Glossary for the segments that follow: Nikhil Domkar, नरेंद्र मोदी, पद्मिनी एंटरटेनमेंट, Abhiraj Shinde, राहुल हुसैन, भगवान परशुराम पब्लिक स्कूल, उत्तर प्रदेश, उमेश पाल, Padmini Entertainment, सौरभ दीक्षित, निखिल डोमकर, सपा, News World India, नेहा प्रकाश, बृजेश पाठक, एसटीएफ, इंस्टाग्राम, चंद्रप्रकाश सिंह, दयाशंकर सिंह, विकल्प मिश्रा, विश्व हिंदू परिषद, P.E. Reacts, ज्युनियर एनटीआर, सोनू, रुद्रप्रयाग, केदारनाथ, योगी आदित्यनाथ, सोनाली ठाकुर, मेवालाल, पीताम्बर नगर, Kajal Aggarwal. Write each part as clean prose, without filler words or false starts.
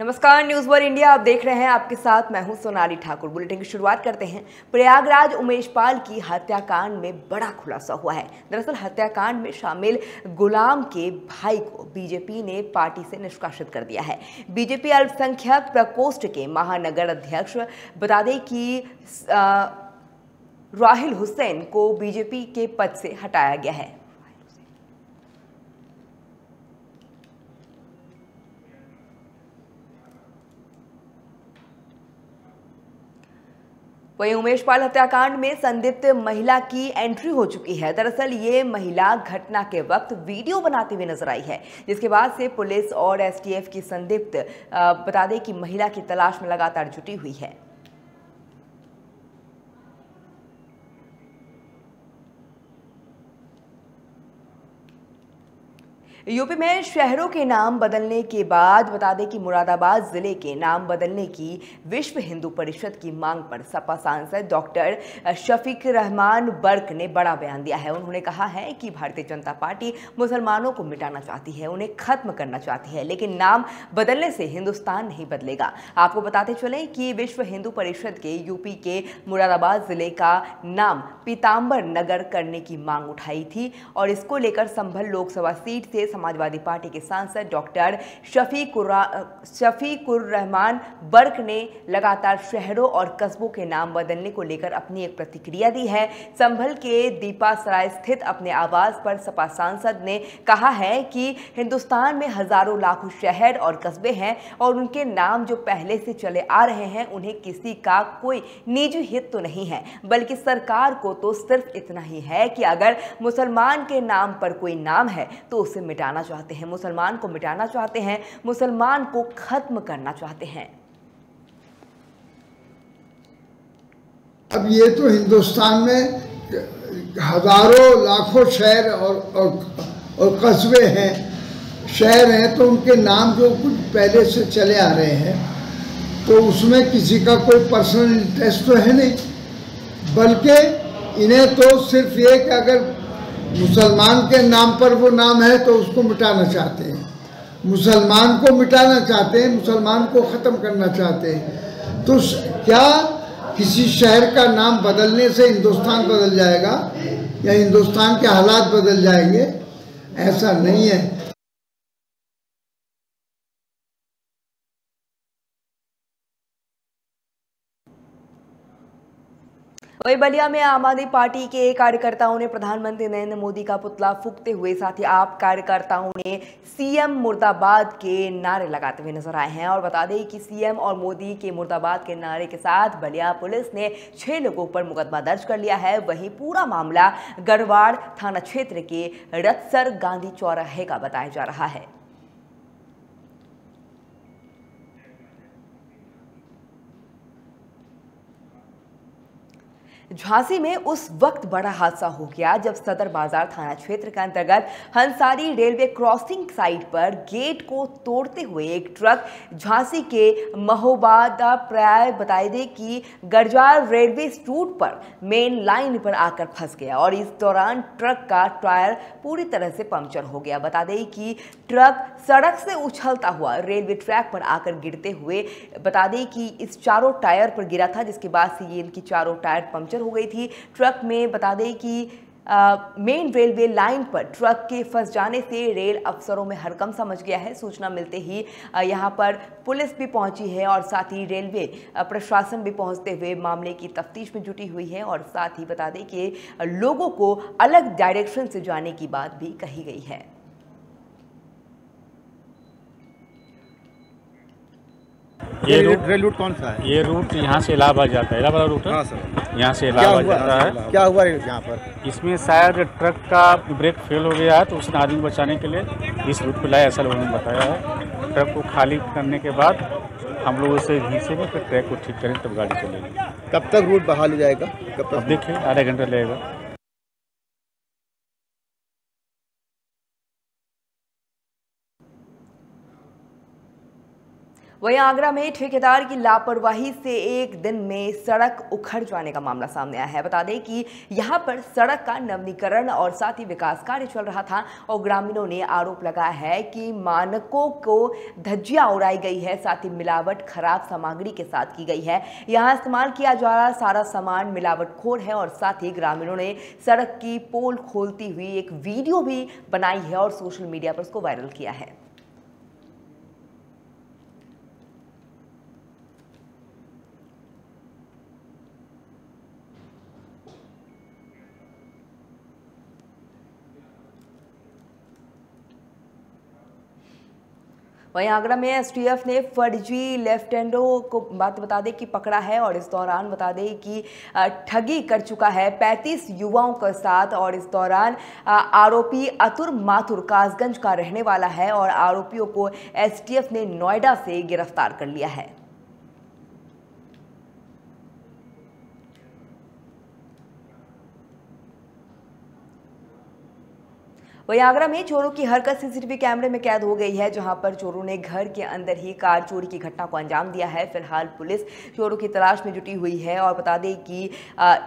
नमस्कार, news world India आप देख रहे हैं। आपके साथ मैं हूं सोनाली ठाकुर। बुलेटिन की शुरुआत करते हैं। प्रयागराज उमेश पाल की हत्याकांड में बड़ा खुलासा हुआ है। दरअसल हत्याकांड में शामिल गुलाम के भाई को बीजेपी ने पार्टी से निष्कासित कर दिया है। बीजेपी अल्पसंख्यक प्रकोष्ठ के महानगर अध्यक्ष, बता दें कि राहुल हुसैन को बीजेपी के पद से हटाया गया है। वहीं उमेश पाल हत्याकांड में संदिग्ध महिला की एंट्री हो चुकी है। दरअसल ये महिला घटना के वक्त वीडियो बनाते हुए नजर आई है, जिसके बाद से पुलिस और एसटीएफ की संदिग्ध, बता दें कि महिला की तलाश में लगातार जुटी हुई है। यूपी में शहरों के नाम बदलने के बाद, बता दें कि मुरादाबाद ज़िले के नाम बदलने की विश्व हिंदू परिषद की मांग पर सपा सांसद डॉक्टर शफीक रहमान बर्क ने बड़ा बयान दिया है। उन्होंने कहा है कि भारतीय जनता पार्टी मुसलमानों को मिटाना चाहती है, उन्हें खत्म करना चाहती है, लेकिन नाम बदलने से हिंदुस्तान नहीं बदलेगा। आपको बताते चलें कि विश्व हिंदू परिषद के यूपी के मुरादाबाद ज़िले का नाम पीताम्बर नगर करने की मांग उठाई थी, और इसको लेकर संभल लोकसभा सीट से समाजवादी पार्टी के सांसद डॉक्टर शफीक रहमान बर्क ने लगातार शहरों और कस्बों के नाम बदलने को लेकर अपनी एक प्रतिक्रिया दी है। संभल के दीपासराय स्थित अपने आवास पर सपा सांसद ने कहा है कि हिंदुस्तान में हजारों लाखों शहर और कस्बे हैं, और उनके नाम जो पहले से चले आ रहे हैं, उन्हें किसी का कोई निजी हित तो नहीं है, बल्कि सरकार को तो सिर्फ इतना ही है कि अगर मुसलमान के नाम पर कोई नाम है तो उसे मिटा चाहते हैं, मुसलमान को मिटाना चाहते हैं, मुसलमान को खत्म करना चाहते हैं। अब ये तो हिंदुस्तान में हजारों लाखों शहर और कस्बे हैं, शहर हैं, तो उनके नाम जो कुछ पहले से चले आ रहे हैं, तो उसमें किसी का कोई पर्सनल इंटरेस्ट तो है नहीं, बल्कि इन्हें तो सिर्फ ये कि अगर मुसलमान के नाम पर वो नाम है तो उसको मिटाना चाहते हैं, मुसलमान को मिटाना चाहते हैं, मुसलमान को ख़त्म करना चाहते हैं। तो क्या किसी शहर का नाम बदलने से हिंदुस्तान बदल जाएगा या हिंदुस्तान के हालात बदल जाएंगे? ऐसा नहीं है। वहीं बलिया में आम आदमी पार्टी के कार्यकर्ताओं ने प्रधानमंत्री नरेंद्र मोदी का पुतला फूंकते हुए, साथ ही आप कार्यकर्ताओं ने सीएम मुर्दाबाद के नारे लगाते हुए नजर आए हैं। और बता दें कि सीएम और मोदी के मुर्दाबाद के नारे के साथ बलिया पुलिस ने 6 लोगों पर मुकदमा दर्ज कर लिया है। वहीं पूरा मामला गढ़वाड़ थाना क्षेत्र के रतसर गांधी चौराहे का बताया जा रहा है। झांसी में उस वक्त बड़ा हादसा हो गया जब सदर बाजार थाना क्षेत्र के अंतर्गत हंसारी रेलवे क्रॉसिंग साइट पर गेट को तोड़ते हुए एक ट्रक झांसी के महोबादा प्राय, बताए दें कि गरजार रेलवे रूट पर मेन लाइन पर आकर फंस गया, और इस दौरान ट्रक का टायर पूरी तरह से पंक्चर हो गया। बता दें कि ट्रक सड़क से उछलता हुआ रेलवे ट्रैक पर आकर गिरते हुए, बता दें कि इस चारों टायर पर गिरा था, जिसके बाद से ये इनकी चारों टायर पंक्चर हो गई थी। ट्रक में, बता दें कि मेन रेलवे लाइन पर ट्रक के फंस जाने से रेल अफसरों में हरकम समझ गया है। सूचना मिलते ही यहां पर पुलिस भी पहुंची है, और साथ ही रेलवे प्रशासन भी पहुंचते हुए मामले की तफ्तीश में जुटी हुई है, और साथ ही बता दें कि लोगों को अलग डायरेक्शन से जाने की बात भी कही गई है। ये रूट कौन सा है? ये रूट यहाँ से इलाहाबाद जाता है, इलाहाबाद रूट है। हाँ सर, यहाँ से इलाहाबाद जाता है। क्या हुआ यहाँ पर? इसमें शायद ट्रक का ब्रेक फेल हो गया है, तो उसने आदमी बचाने के लिए इस रूट पर लाया, ऐसा लोगों ने बताया है। ट्रक को खाली करने के बाद हम लोग उसे घींचे में, फिर ट्रैक को ठीक करें, तब गाड़ी चलेगी। कब तक रूट बहाल हो जाएगा? कब तक? देखिए आधा घंटा लगेगा। वहीं आगरा में ठेकेदार की लापरवाही से एक दिन में सड़क उखड़ जाने का मामला सामने आया है। बता दें कि यहां पर सड़क का नवीनीकरण और साथ ही विकास कार्य चल रहा था और ग्रामीणों ने आरोप लगाया है कि मानकों को धज्जियां उड़ाई गई है, साथ ही मिलावट खराब सामग्री के साथ की गई है। यहां इस्तेमाल किया जा रहा सारा सामान मिलावटखोर है और साथ ही ग्रामीणों ने सड़क की पोल खोलती हुई एक वीडियो भी बनाई है और सोशल मीडिया पर उसको वायरल किया है। वहीं आगरा में एसटीएफ ने फर्जी लेफ्टिनेंटों को बता दें कि पकड़ा है और इस दौरान बता दें कि ठगी कर चुका है 35 युवाओं के साथ। और इस दौरान आरोपी अतुर माथुर कासगंज का रहने वाला है और आरोपियों को एसटीएफ ने नोएडा से गिरफ्तार कर लिया है। वहीं आगरा में चोरों की हरकत सीसीटीवी कैमरे में कैद हो गई है, जहां पर चोरों ने घर के अंदर ही कार चोरी की घटना को अंजाम दिया है। फिलहाल पुलिस चोरों की तलाश में जुटी हुई है और बता दें कि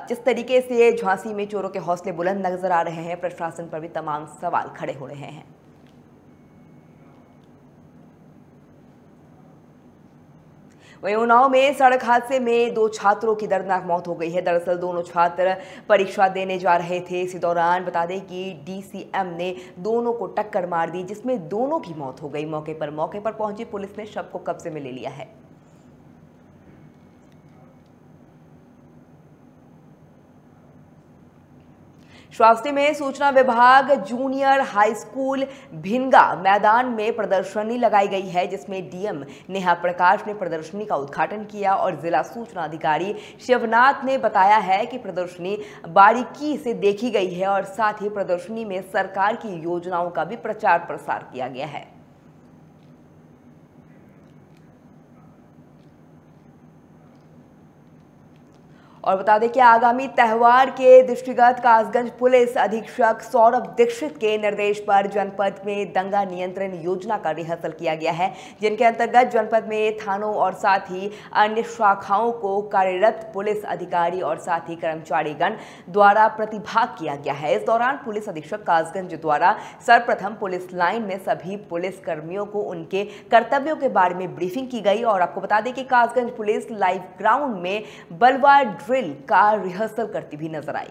जिस तरीके से झांसी में चोरों के हौसले बुलंद नजर आ रहे हैं, प्रशासन पर भी तमाम सवाल खड़े हो रहे हैं। वहीं उन्नाव में सड़क हादसे में दो छात्रों की दर्दनाक मौत हो गई है। दरअसल दोनों छात्र परीक्षा देने जा रहे थे। इसी दौरान बता दें कि डीसीएम ने दोनों को टक्कर मार दी, जिसमें दोनों की मौत हो गई। मौके पर पहुंची पुलिस ने शव को कब्जे में ले लिया है। श्रावस्ती में सूचना विभाग जूनियर हाई स्कूल भिनगा मैदान में प्रदर्शनी लगाई गई है, जिसमें डीएम नेहा प्रकाश ने प्रदर्शनी का उद्घाटन किया और जिला सूचना अधिकारी शिवनाथ ने बताया है कि प्रदर्शनी बारीकी से देखी गई है और साथ ही प्रदर्शनी में सरकार की योजनाओं का भी प्रचार प्रसार किया गया है। और बता दें कि आगामी त्यौहार के दृष्टिगत कासगंज पुलिस अधीक्षक सौरभ दीक्षित के निर्देश पर जनपद में दंगा नियंत्रण योजना का रिहर्सल किया गया है, जिनके अंतर्गत जनपद में थानों और साथ ही अन्य शाखाओं को कार्यरत पुलिस अधिकारी और साथ ही कर्मचारीगण द्वारा प्रतिभाग किया गया है। इस दौरान पुलिस अधीक्षक कासगंज द्वारा सर्वप्रथम पुलिस लाइन में सभी पुलिस कर्मियों को उनके कर्तव्यों के बारे में ब्रीफिंग की गई। और आपको बता दें कि कासगंज पुलिस लाइव ग्राउंड में बलवा ड्रिल का रिहर्सल करती भी नजर आई।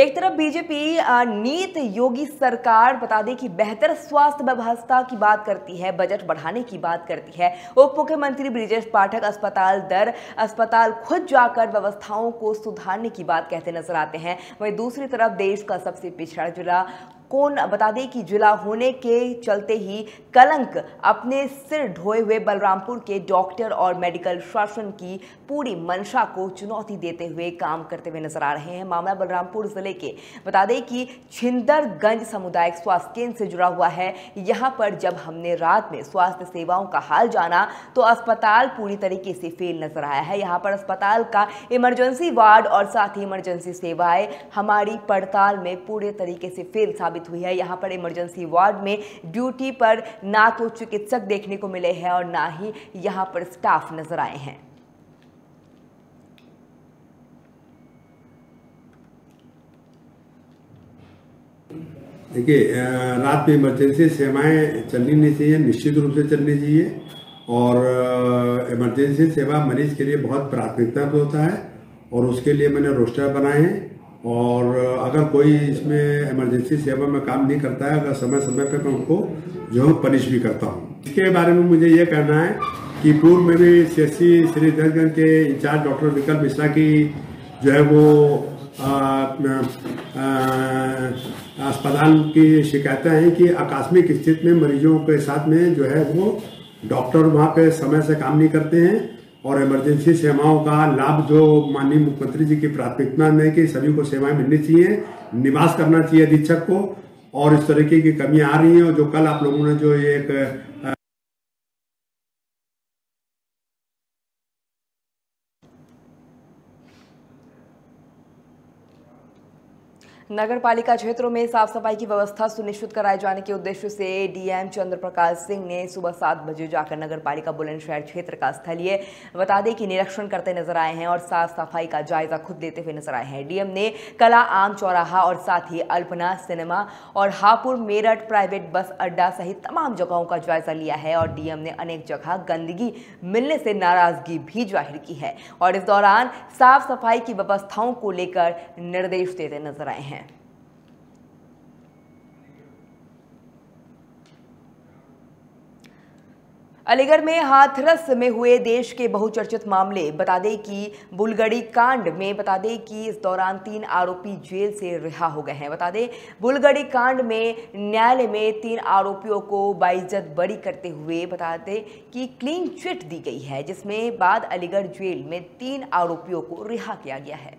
एक तरफ बीजेपी नीत योगी सरकार बता दें कि बेहतर स्वास्थ्य व्यवस्था की बात करती है, बजट बढ़ाने की बात करती है। उप मुख्यमंत्री बृजेश पाठक अस्पताल खुद जाकर व्यवस्थाओं को सुधारने की बात कहते नजर आते हैं। वहीं दूसरी तरफ देश का सबसे पिछड़ा जिला कौन बता दें कि जिला होने के चलते ही कलंक अपने सिर ढोए हुए बलरामपुर के डॉक्टर और मेडिकल शासन की पूरी मंशा को चुनौती देते हुए काम करते हुए नजर आ रहे हैं। मामला बलरामपुर जिले के बता दें कि छिंदरगंज सामुदायिक स्वास्थ्य केंद्र से जुड़ा हुआ है। यहाँ पर जब हमने रात में स्वास्थ्य सेवाओं का हाल जाना तो अस्पताल पूरी तरीके से फेल नजर आया है। यहाँ पर अस्पताल का इमरजेंसी वार्ड और साथ ही इमरजेंसी सेवाएं हमारी पड़ताल में पूरे तरीके से फेल साबित हुई है। यहाँ पर इमरजेंसी वार्ड में ड्यूटी पर ना तो चिकित्सक देखने को मिले हैं और ना ही यहाँ पर स्टाफ नजर आए हैं। देखिए, रात में इमरजेंसी सेवाएं चलनी नहीं चाहिए, निश्चित रूप से चलनी चाहिए। और इमरजेंसी सेवा मरीज के लिए बहुत प्राथमिकता पे होता है और उसके लिए मैंने रोस्टर बनाए हैं। और अगर कोई इसमें इमरजेंसी सेवा में काम नहीं करता है, अगर समय समय पर मैं उनको जो है पनिश भी करता हूँ। इसके बारे में मुझे ये कहना है कि पूर्व में भी सीएससी श्री दर्जगंज के इंचार्ज डॉक्टर विकल्प मिश्रा की जो है वो अस्पताल की शिकायतें हैं कि आकस्मिक स्थिति में मरीजों के साथ में जो है वो डॉक्टर वहाँ पर समय से काम नहीं करते हैं। और इमरजेंसी सेवाओं का लाभ जो माननीय मुख्यमंत्री जी की प्राथमिकता में है कि सभी को सेवाएं मिलनी चाहिए, निवास करना चाहिए अधीक्षक को, और इस तरीके की कमियां आ रही हैं। और जो कल आप लोगों ने जो एक नगर पालिका क्षेत्रों में साफ सफाई की व्यवस्था सुनिश्चित कराए जाने के उद्देश्य से डीएम चंद्रप्रकाश सिंह ने सुबह 7 बजे जाकर नगर पालिका बुलंदशहर क्षेत्र का स्थलीय बता दें कि निरीक्षण करते नजर आए हैं और साफ सफाई का जायजा खुद लेते हुए नजर आए हैं। डीएम ने कला आम चौराहा और साथ ही अल्पना सिनेमा और हापुड़ मेरठ प्राइवेट बस अड्डा सहित तमाम जगहों का जायजा लिया है और डीएम ने अनेक जगह गंदगी मिलने से नाराजगी भी जाहिर की है और इस दौरान साफ सफाई की व्यवस्थाओं को लेकर निर्देश देते नजर आए हैं। अलीगढ़ में हाथरस में हुए देश के बहुचर्चित मामले बता दें कि बुलगड़ी कांड में बता दें कि इस दौरान 3 आरोपी जेल से रिहा हो गए हैं। बता दें बुलगड़ी कांड में न्यायालय में 3 आरोपियों को बाइज्जत बरी करते हुए बता दें कि क्लीन चिट दी गई है, जिसमें बाद अलीगढ़ जेल में 3 आरोपियों को रिहा किया गया है।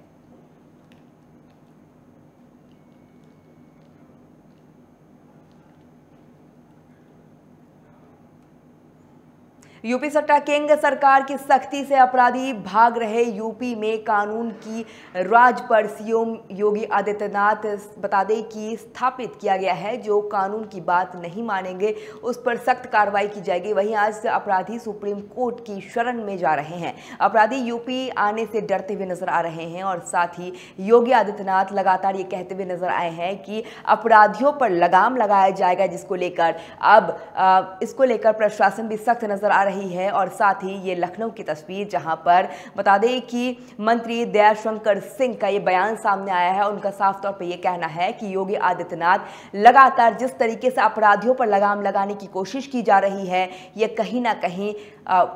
यूपी सट्टा केंद्र सरकार की सख्ती से अपराधी भाग रहे यूपी में कानून की राज पर सीएम योगी आदित्यनाथ बता दें कि स्थापित किया गया है। जो कानून की बात नहीं मानेंगे उस पर सख्त कार्रवाई की जाएगी। वहीं आज अपराधी सुप्रीम कोर्ट की शरण में जा रहे हैं। अपराधी यूपी आने से डरते हुए नजर आ रहे हैं और साथ ही योगी आदित्यनाथ लगातार ये कहते हुए नजर आए हैं कि अपराधियों पर लगाम लगाया जाएगा, जिसको लेकर अब इसको लेकर प्रशासन भी सख्त नजर आ रही है। और साथ ही ये लखनऊ की तस्वीर जहां पर बता दें कि मंत्री दयाशंकर सिंह का ये बयान सामने आया है। उनका साफ तौर पे ये कहना है कि योगी आदित्यनाथ लगातार जिस तरीके से अपराधियों पर लगाम लगाने की कोशिश की जा रही है, ये कहीं ना कहीं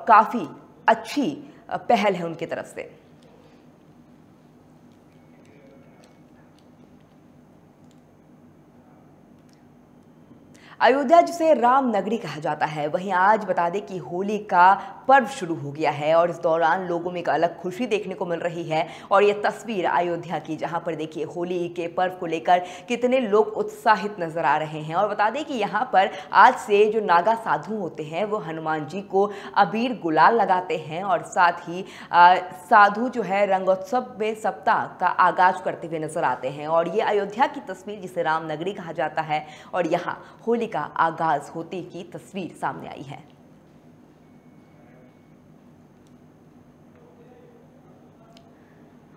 काफी अच्छी पहल है उनकी तरफ से। अयोध्या जिसे राम नगरी कहा जाता है, वहीं आज बता दें कि होली का पर्व शुरू हो गया है और इस दौरान लोगों में एक अलग खुशी देखने को मिल रही है। और ये तस्वीर अयोध्या की, जहां पर देखिए होली के पर्व को लेकर कितने लोग उत्साहित नजर आ रहे हैं। और बता दें कि यहां पर आज से जो नागा साधु होते हैं वो हनुमान जी को अबीर गुलाल लगाते हैं और साथ ही साधु जो है रंगोत्सव में सप्ताह का आगाज करते हुए नजर आते हैं। और ये अयोध्या की तस्वीर जिसे राम नगरी कहा जाता है और यहाँ होली का आगाज होते की तस्वीर सामने आई है।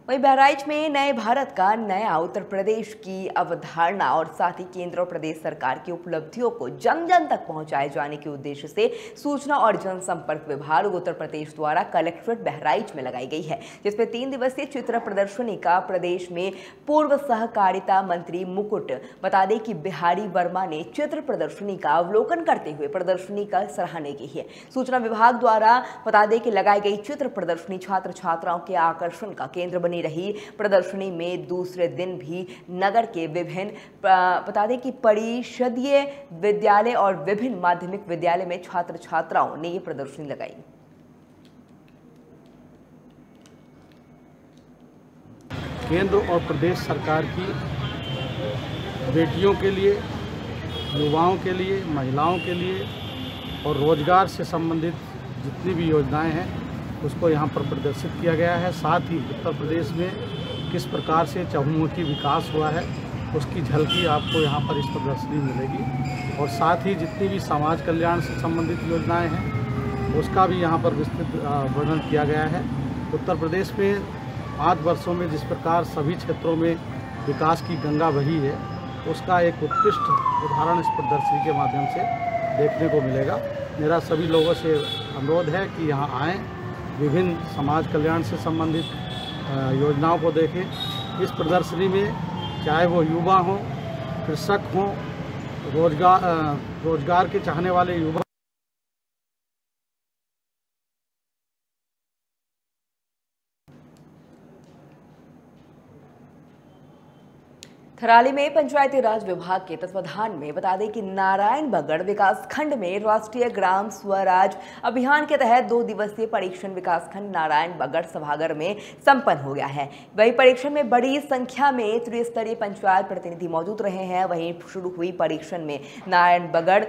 वहीं बहराइच में नए भारत का नया उत्तर प्रदेश की अवधारणा और साथ ही केंद्र और प्रदेश सरकार की उपलब्धियों को जन जन तक पहुंचाए जाने के उद्देश्य से सूचना और जनसंपर्क विभाग उत्तर प्रदेश द्वारा कलेक्ट्रेट बहराइच में लगाई गई है, जिसमें 3 दिवसीय चित्र प्रदर्शनी का प्रदेश में पूर्व सहकारिता मंत्री मुकुट बता दें कि बिहारी वर्मा ने चित्र प्रदर्शनी का अवलोकन करते हुए प्रदर्शनी का सराहना की है। सूचना विभाग द्वारा बता दें कि लगाई गई चित्र प्रदर्शनी छात्र छात्राओं के आकर्षण का केंद्र बनी रही। प्रदर्शनी में दूसरे दिन भी नगर के विभिन्न बता दें कि परिषदीय विद्यालय और विभिन्न माध्यमिक विद्यालय में छात्र छात्राओं ने ये प्रदर्शनी लगाई। केंद्र और प्रदेश सरकार की बेटियों के लिए, युवाओं के लिए, महिलाओं के लिए और रोजगार से संबंधित जितनी भी योजनाएं हैं उसको यहाँ पर प्रदर्शित किया गया है। साथ ही उत्तर प्रदेश में किस प्रकार से चहुमुखी विकास हुआ है उसकी झलकी आपको यहाँ पर इस प्रदर्शनी मिलेगी और साथ ही जितनी भी समाज कल्याण से संबंधित योजनाएं हैं उसका भी यहाँ पर विस्तृत वर्णन किया गया है। उत्तर प्रदेश में 5 वर्षों में जिस प्रकार सभी क्षेत्रों में विकास की गंगा बही है उसका एक उत्कृष्ट उदाहरण इस प्रदर्शनी के माध्यम से देखने को मिलेगा। मेरा सभी लोगों से अनुरोध है कि यहाँ आएँ, विभिन्न समाज कल्याण से संबंधित योजनाओं को देखें। इस प्रदर्शनी में चाहे वो युवा हों, कृषक हों, रोजगार के चाहने वाले युवा थराली में पंचायती राज विभाग के तत्वाधान में बता दें कि नारायण बगड़ विकास खंड में राष्ट्रीय ग्राम स्वराज अभियान के तहत 2 दिवसीय परीक्षण विकास खंड नारायण बगड़ सभागार में संपन्न हो गया है। वहीं परीक्षण में बड़ी संख्या में त्रिस्तरीय पंचायत प्रतिनिधि मौजूद रहे हैं। वहीं शुरू हुई परीक्षण में नारायण बगड़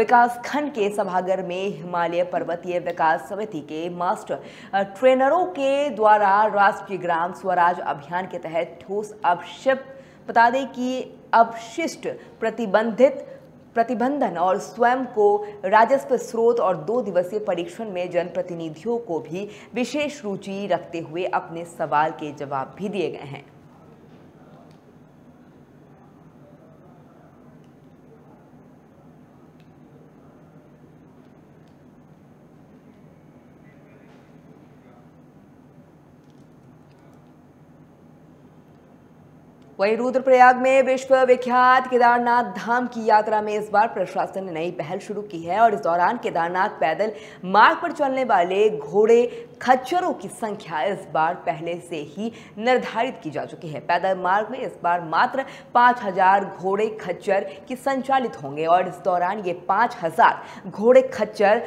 विकास खंड के सभागार में हिमालय पर्वतीय विकास समिति के मास्टर ट्रेनरों के द्वारा राष्ट्रीय ग्राम स्वराज अभियान के तहत ठोस अवक्षेप बता दें कि अपशिष्ट प्रतिबंधन और स्वयं को राजस्व स्रोत और 2 दिवसीय परीक्षण में जनप्रतिनिधियों को भी विशेष रुचि रखते हुए अपने सवाल के जवाब भी दिए गए हैं। वहीं रुद्रप्रयाग में विश्व विख्यात केदारनाथ धाम की यात्रा में इस बार प्रशासन ने नई पहल शुरू की है और इस दौरान केदारनाथ पैदल मार्ग पर चलने वाले घोड़े खच्चरों की संख्या इस बार पहले से ही निर्धारित की जा चुकी है। पैदल मार्ग में इस बार मात्र 5000 घोड़े खच्चर की संचालित होंगे और इस दौरान ये 5000 घोड़े खच्चर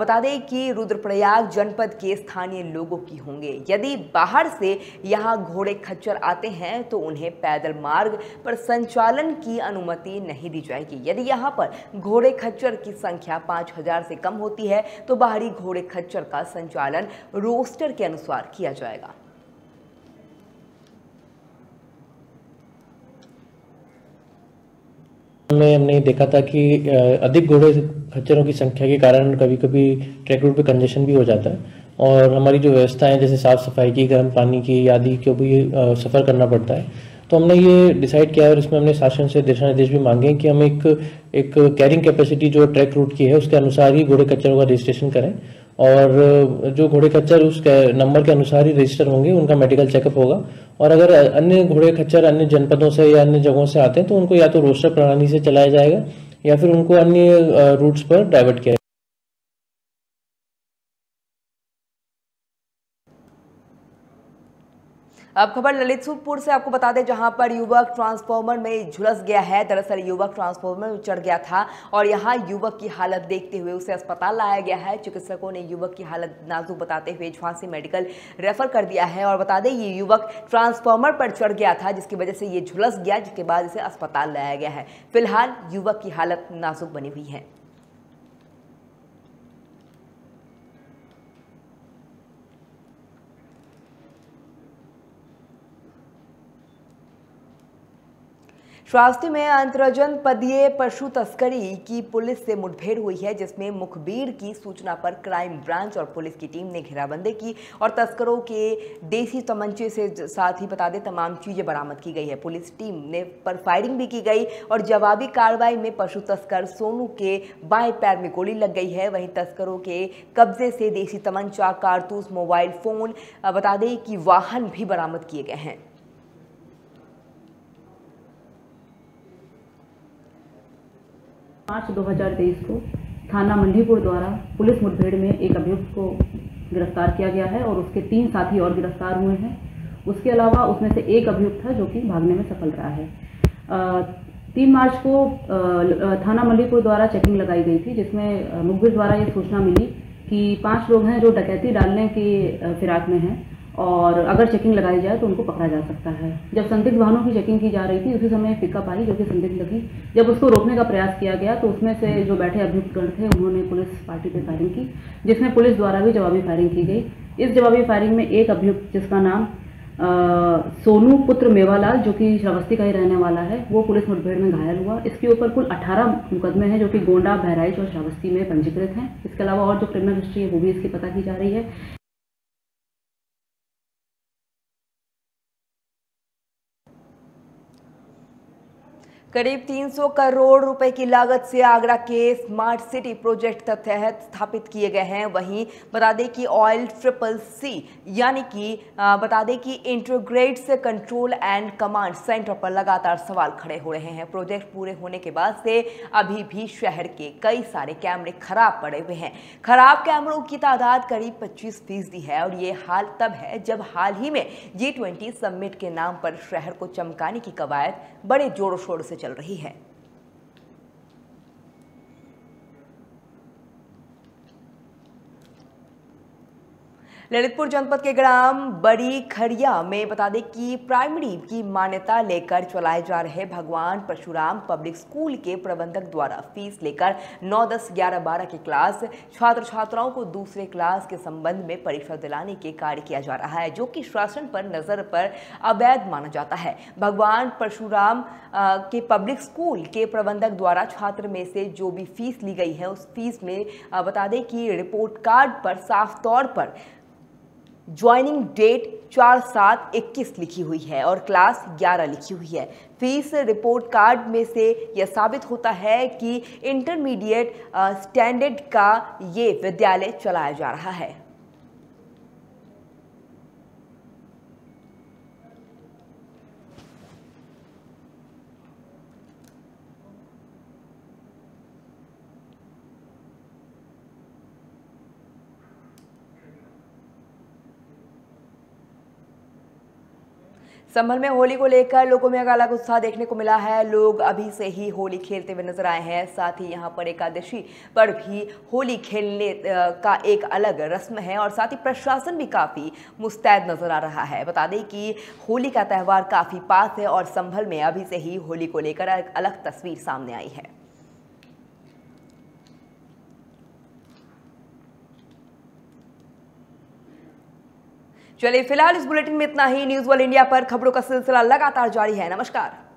बता दें कि रुद्रप्रयाग जनपद के स्थानीय लोगों की होंगे। यदि बाहर से यहाँ घोड़े खच्चर आते हैं तो उन्हें पैदल मार्ग पर संचालन की अनुमति नहीं दी जाएगी। यदि यहाँ पर घोड़े खच्चर की संख्या 5000 से कम होती है तो बाहरी घोड़े खच्चर का संचालन रोस्टर के अनुसार किया जाएगा। हमने देखा था कि अधिक घोड़े खच्चरों की संख्या के कारण कभी कभी ट्रैक रूट पे कंजेशन भी हो जाता है और हमारी जो व्यवस्था है जैसे साफ सफाई की, गर्म पानी की आदि को भी सफर करना पड़ता है। तो हमने ये डिसाइड किया और इसमें हमने शासन से दिशा निर्देश भी मांगे कि हम एक कैरिंग कैपेसिटी जो ट्रैक रूट की है उसके अनुसार ही घोड़े खच्चरों का रजिस्ट्रेशन करें और जो घोड़े खच्चर उस नंबर के अनुसार ही रजिस्टर होंगे, उनका मेडिकल चेकअप होगा और अगर अन्य घोड़े खच्चर अन्य जनपदों से या अन्य जगहों से आते हैं तो उनको या तो रोस्टर प्रणाली से चलाया जाएगा या फिर उनको अन्य रूट्स पर डाइवर्ट किया जाएगा। अब खबर ललितपुर से आपको बता दें जहां पर युवक ट्रांसफार्मर में झुलस गया है। दरअसल युवक ट्रांसफार्मर में चढ़ गया था और यहां युवक की हालत देखते हुए उसे अस्पताल लाया गया है। चिकित्सकों ने युवक की हालत नाजुक बताते हुए झांसी मेडिकल रेफर कर दिया है और बता दें ये युवक ट्रांसफार्मर पर चढ़ गया था जिसकी वजह से ये झुलस गया, जिसके बाद इसे अस्पताल लाया गया है। फिलहाल युवक की हालत नाजुक बनी हुई है। श्रावस्ती में अंतरजनपदीय पशु तस्करी की पुलिस से मुठभेड़ हुई है जिसमें मुखबिर की सूचना पर क्राइम ब्रांच और पुलिस की टीम ने घेराबंदी की और तस्करों के देसी तमंचे से साथ ही बता दें तमाम चीज़ें बरामद की गई है। पुलिस टीम ने पर फायरिंग भी की गई और जवाबी कार्रवाई में पशु तस्कर सोनू के बाएं पैर में गोली लग गई है। वहीं तस्करों के कब्जे से देसी तमंचा, कारतूस, मोबाइल फ़ोन बता दें कि वाहन भी बरामद किए गए हैं। मार्च 2023 को थाना मंडीपुर द्वारा पुलिस मुठभेड़ में एक अभियुक्त को गिरफ्तार किया गया है और उसके 3 साथी और गिरफ्तार हुए हैं। उसके अलावा उसमें से एक अभियुक्त है जो कि भागने में सफल रहा है। 3 मार्च को थाना मंडीपुर द्वारा चेकिंग लगाई गई थी जिसमें मुखबिर द्वारा ये सूचना मिली कि 5 लोग हैं जो डकैती डालने की फिराक में हैं और अगर चेकिंग लगाई जाए तो उनको पकड़ा जा सकता है। जब संदिग्ध वाहनों की चेकिंग की जा रही थी उसी समय पिकअप आई जो कि संदिग्ध लगी। जब उसको रोकने का प्रयास किया गया तो उसमें से जो बैठे अभियुक्तगण थे उन्होंने पुलिस पार्टी पर फायरिंग की जिसमें पुलिस द्वारा भी जवाबी फायरिंग की गई। इस जवाबी फायरिंग में एक अभियुक्त जिसका नाम सोनू पुत्र मेवालाल जो कि श्रावस्ती का ही रहने वाला है वो पुलिस मुठभेड़ में घायल हुआ। इसके ऊपर कुल 18 मुकदमे हैं जो कि गोंडा, बहराइच और श्रावस्ती में पंजीकृत हैं। इसके अलावा और जो क्रिमिनल हिस्ट्री है वो भी इसकी पता की जा रही है। करीब 300 करोड़ रुपए की लागत से आगरा के स्मार्ट सिटी प्रोजेक्ट के तहत स्थापित किए गए हैं। वहीं बता दें कि ऑयल ट्रिपल सी यानी कि बता दें कि integrates control and command centre पर लगातार सवाल खड़े हो रहे हैं। प्रोजेक्ट पूरे होने के बाद से अभी भी शहर के कई सारे कैमरे खराब पड़े हुए हैं। खराब कैमरों की तादाद करीब 25% है और ये हाल तब है जब हाल ही में G20 समिट के नाम पर शहर को चमकाने की कवायद बड़े जोरों शोरों से चल रही है। ललितपुर जनपद के ग्राम बड़ी खड़िया में बता दें कि प्राइमरी की मान्यता लेकर चलाए जा रहे भगवान परशुराम पब्लिक स्कूल के प्रबंधक द्वारा फीस लेकर 9, 10, 11, 12 के क्लास छात्र छात्राओं को दूसरे क्लास के संबंध में परीक्षा दिलाने के कार्य किया जा रहा है, जो कि शासन पर नजर पर अवैध माना जाता है। भगवान परशुराम के पब्लिक स्कूल के प्रबंधक द्वारा छात्र में से जो भी फीस ली गई है उस फीस में बता दें कि रिपोर्ट कार्ड पर साफ तौर पर ज्वाइनिंग डेट 4/7/21 लिखी हुई है और क्लास 11 लिखी हुई है। फीस रिपोर्ट कार्ड में से यह साबित होता है कि इंटरमीडिएट स्टैंडर्ड का ये विद्यालय चलाया जा रहा है। संभल में होली को लेकर लोगों में अलग उत्साह देखने को मिला है। लोग अभी से ही होली खेलते हुए नजर आए हैं। साथ ही यहां पर एकादशी पर भी होली खेलने का एक अलग रस्म है और साथ ही प्रशासन भी काफ़ी मुस्तैद नजर आ रहा है। बता दें कि होली का त्यौहार काफ़ी पास है और संभल में अभी से ही होली को लेकर एक अलग तस्वीर सामने आई है। चलिए फिलहाल इस बुलेटिन में इतना ही। न्यूज़ वर्ल्ड इंडिया पर खबरों का सिलसिला लगातार जारी है। नमस्कार।